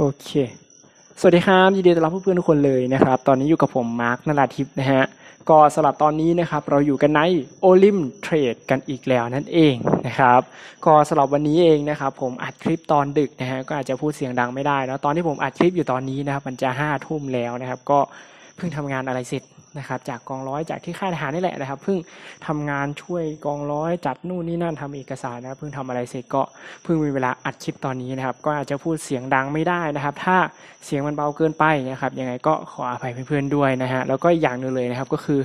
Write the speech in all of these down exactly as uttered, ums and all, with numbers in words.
โอเคสวัสดีครับยินดีต้อนรับเพื่อนๆทุกคนเลยนะครับตอนนี้อยู่กับผมมาร์คนราธิปนะฮะก็สำหรับตอนนี้นะครับเราอยู่กันในโอลิมเทรดกันอีกแล้วนั่นเองนะครับก็สำหรับวันนี้เองนะครับผมอัดคลิปตอนดึกนะฮะก็อาจจะพูดเสียงดังไม่ได้นะตอนที่ผมอัดคลิปอยู่ตอนนี้นะครับมันจะห้าทุ่มแล้วนะครับก็เพิ่งทำงานอะไรเสร็จนะครับจากกองร้อยจากที่ค่ายทหารนี่แหละนะครับเพิ่งทำงานช่วยกองร้อยจัดนู่นนี่นั่นทำเอกสารนะเพิ่งทำอะไรเสร็จก็เพิ่งมีเวลาอัดคลิปตอนนี้นะครับก็อาจจะพูดเสียงดังไม่ได้นะครับถ้าเสียงมันเบาเกินไปนะครับยังไงก็ขออภัยเพื่อนๆด้วยนะฮะแล้วก็อย่างหนึ่งเลยนะครับก็คือ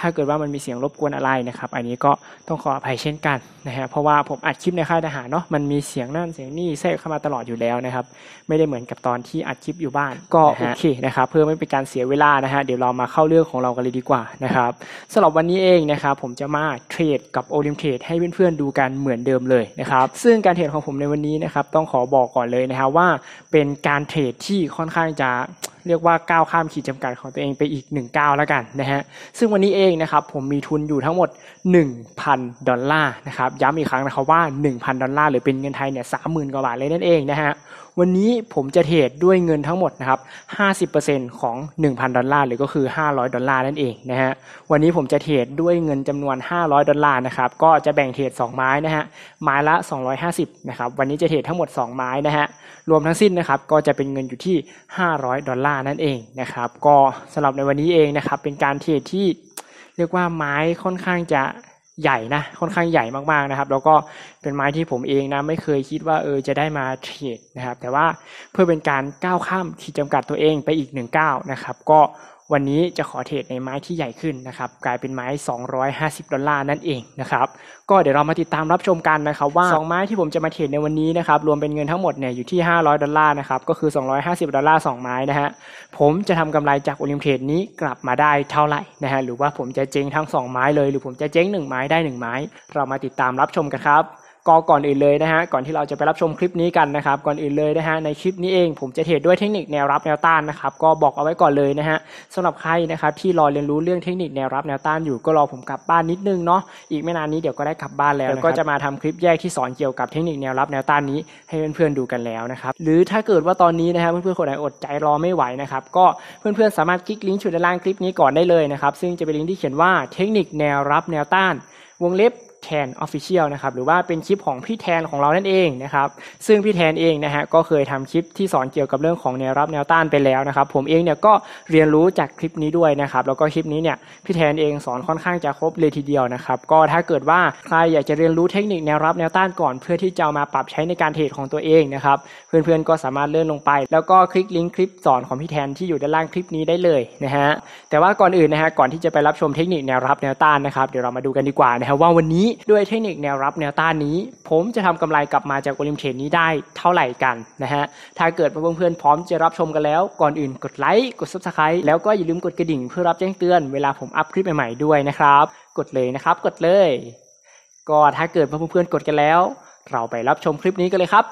ถ้าเกิดว่ามันมีเสียงรบกวนอะไรนะครับอันนี้ก็ต้องขออภัยเช่นกันนะฮะเพราะว่าผมอัดคลิปในค่ายทหารเนาะมันมีเสียงนั่นเสียงนี่แทรกเข้ามาตลอดอยู่แล้วนะครับไม่ได้เหมือนกับตอนที่อัดคลิปอยู่บ้านก็โอเคนะครับเพื่อไม่เป็นการเสียเวลานะฮะเดี๋ยวเรามาเข้าเรื่องของเรากันเลยดีกว่านะครับสำหรับวันนี้เองนะครับผมจะมาเทรดกับโอลิมเทรดให้เพื่อนๆดูกันเหมือนเดิมเลยนะครับซึ่งการเทรดของผมในวันนี้นะครับต้องขอบอกก่อนเลยนะครับว่าเป็นการเทรดที่ค่อนข้างจะเรียกว่าก้าวข้ามขีดจำกัดของตัวเองไปอีกหนึ่งก้าวแล้วกันนะฮะซึ่งวันนี้เองนะครับผมมีทุนอยู่ทั้งหมด หนึ่งพัน ดอลลาร์นะครับย้ำอีกครั้งนะครับว่า หนึ่งพัน ดอลลาร์หรือเป็นเงินไทยเนี่ย สามหมื่น กว่าบาทเลยนั่นเองนะฮะวันนี้ผมจะเทรดด้วยเงินทั้งหมดนะครับ ห้าสิบเปอร์เซ็นต์ ของ หนึ่งพัน ดอลลาร์หรือก็คือ ห้าร้อย ดอลลาร์นั่นเองนะฮะวันนี้ผมจะเทรดด้วยเงินจำนวน ห้าร้อย ดอลลาร์นะครับก็จะแบ่งเทรดสองไม้นะฮะไม้ละสองร้อยห้าสิบนะครับวันนี้จะเทรดทั้งหมดสองไม้นะฮะรวมทั้งสิ้นนะครับก็จะเป็นเงินอยู่ที่ ห้าร้อย ดอลลาร์นั่นเองนะครับก็สำหรับในวันนี้เองนะครับเป็นการเทรดที่เรียกว่าไม้ค่อนข้างจะใหญ่นะค่อนข้างใหญ่มากๆนะครับแล้วก็เป็นไม้ที่ผมเองนะไม่เคยคิดว่าเออจะได้มาเทรดนะครับแต่ว่าเพื่อเป็นการก้าวข้ามขีดจำกัดตัวเองไปอีกหนึ่งก้าวนะครับก็วันนี้จะขอเทรดในไม้ที่ใหญ่ขึ้นนะครับกลายเป็นไม้สองร้อยห้าสิบดอลลาร์นั่นเองนะครับก็เดี๋ยวเรามาติดตามรับชมกันนะครับว่าสองไม้ที่ผมจะมาเทรดในวันนี้นะครับรวมเป็นเงินทั้งหมดเนี่ยอยู่ที่ห้าร้อยดอลลาร์นะครับก็คือสองร้อยห้าสิบดอลลาร์สองไม้นะฮะผมจะทำกำไรจากโอลิมเทรดนี้กลับมาได้เท่าไหร่นะฮะหรือว่าผมจะเจ๊งทั้งสองไม้เลยหรือผมจะเจ๊งหนึ่งไม้ได้หนึ่งไม้เรามาติดตามรับชมกันครับก็ก่อนอื่นเลยนะฮะก่อนที่เราจะไปรับชมคลิปนี้กันนะครับก่อนอื่นเลยนะฮะในคลิปนี้เองผมจะเทรดด้วยเทคนิคแนวรับแนวต้านนะครับก็บอกเอาไว้ก่อนเลยนะฮะสำหรับใครนะครับที่รอเรียนรู้เรื่องเทคนิคแนวรับแนวต้านอยู่ก็รอผมกลับบ้านนิดนึงเนาะอีกไม่นานนี้เดี๋ยวก็ได้กลับบ้านแล้วก็จะมาทำคลิปแยกที่สอนเกี่ยวกับเทคนิคแนวรับแนวต้านนี้ให้เพื่อนๆดูกันแล้วนะครับหรือถ้าเกิดว่าตอนนี้นะฮะเพื่อนๆคนไหนอดใจรอไม่ไหวนะครับก็เพื่อนๆสามารถคลิกลิงก์ชุดด้านล่างคลิปนี้ก่อนได้เลยนะครับซึ่งจะเป็นลิงก์ที่เขียนว่าเทคนิคแนวรับแนวต้านวงเล็บแทน Official นะครับหรือว่าเป็นคลิปของพี่แทนของเรานั่นเองนะครับซึ่งพี่แทนเองนะฮะก็เคยทำคลิปที่สอนเกี่ยวกับเรื่องของแนวรับแนวต้านไปแล้วนะครับผมเองเนี่ยก็เรียนรู้จากคลิปนี้ด้วยนะครับแล้วก็คลิปนี้เนี่ยพี่แทนเองสอนค่อนข้างจะครบเลยทีเดียวนะครับก็ถ้าเกิดว่าใครอยากจะเรียนรู้เทคนิคแนวรับแนวต้านก่อนเพื่อที่จะมาปรับใช้ในการเทรดของตัวเองนะครับเพื่อนๆก็สามารถเลื่อนลงไปแล้วก็คลิกลิงก์คลิปสอนของพี่แทนที่อยู่ด้านล่างคลิปนี้ได้เลยนะฮะแต่ว่าก่อนอื่นนะฮะก่อนที่จะไปรับชมเทคนิคแนวรับแนวต้านนะครับเดี๋ยวเรามาดูกันดีกว่านะฮะว่าวันนี้ด้วยเทคนิคแนวรับแนวต้านนี้ผมจะทำกำไรกลับมาจากโอลิมเทรดนี้ได้เท่าไหร่กันนะฮะถ้าเกิดเพื่อนๆพร้อมจะรับชมกันแล้วก่อนอื่นกดไลค์กด ซับสไครบ์ แล้วก็อย่าลืมกดกระดิ่งเพื่อรับแจ้งเตือนเวลาผมอัพคลิปใหม่ๆด้วยนะครับกดเลยนะครับกดเลยก็ถ้าเกิดเพื่อนๆกดกันแล้วเราไปรับชมคลิปนี้กันเลยครับ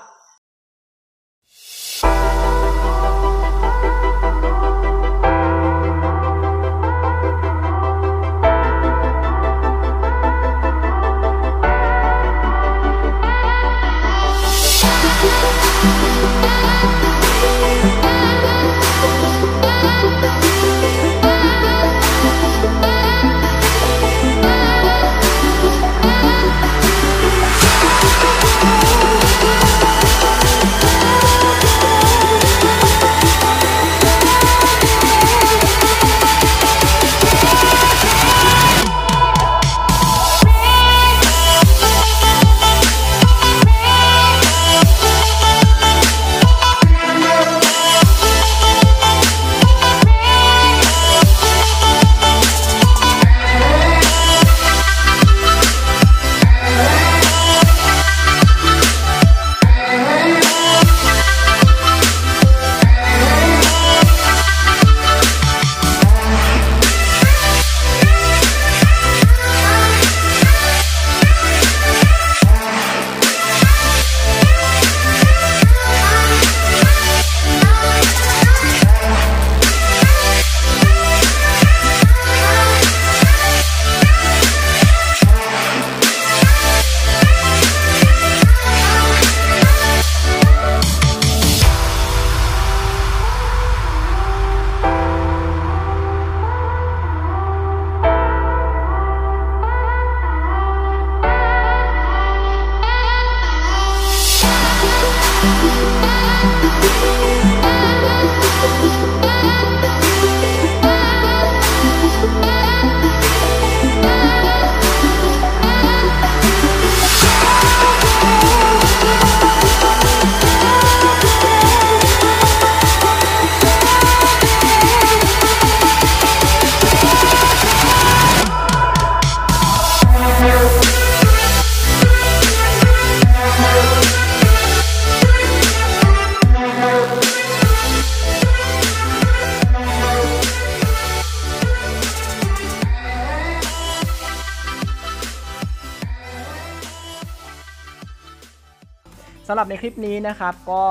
สำหรับในคลิปนี้นะครับก็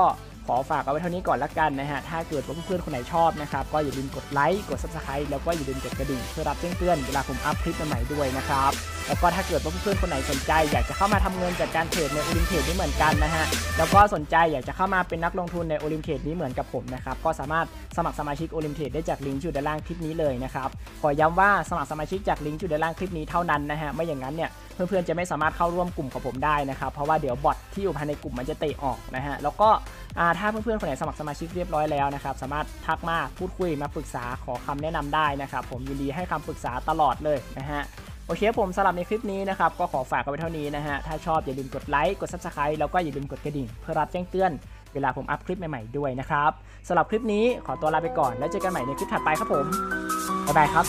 ขอฝากเอาไว้เท่านี้ก่อนละกันนะฮะถ้าเกิดว่าเพื่อนๆคนไหนชอบนะครับก็อย่าลืมกดไลค์กด ซับสไครบ์ แล้วก็อย่าลืมกดกระดิ่งเพื่อรับแจ้งเตือนเวลาผมอัพคลิปใหม่ด้วยนะครับแล้วก็ถ้าเกิดว่าเพื่อนๆคนไหนสนใจอยากจะเข้ามาทำเงินจากการเทรดในโอลิมเทรดนี้เหมือนกันนะฮะแล้วก็สนใจอยากจะเข้ามาเป็นนักลงทุนในโอลิมเทรดนี้เหมือนกับผมนะครับก็สามารถสมัครสมาชิกโอลิมเทรดได้จากลิงก์อยู่ด้านล่างคลิปนี้เลยนะครับขอย้ำว่าสมัครสมาชิกจากลิงก์อยู่ด้านล่างคลิปนี้เท่านั้นนะฮะไม่อย่างนั้นเนี่ยเพื่อนๆจะไม่สามารถเข้าร่วมกลุ่มของผมได้นะครับเพราะว่าเดี๋ยวบอทที่อยู่ภายในกลุ่มมันจะเตะออกนะฮะแล้วก็ถ้าเพื่อนๆคนไหนสมัครสมาชิกเรียบร้อยแล้วนะครับสามารถทักมาพูดคุยมาปรึกษาขอคำแนะนำได้นะครับผมยินดีให้คำปรึกษาตลอดเลยนะฮะโอเคผมสำหรับในคลิปนี้นะครับก็ขอฝากไว้เท่านี้นะฮะถ้าชอบอย่าลืมกดไลค์กด ซับสไครบ์ แล้วก็อย่าลืมกดกระดิ่งเพื่อรับแจ้งเตือนเวลาผมอัพคลิปใหม่ๆด้วยนะครับสำหรับคลิปนี้ขอตัวลาไปก่อนแล้วเจอกันใหม่ในคลิปถัดไปครับผมบ๊ายบายครับ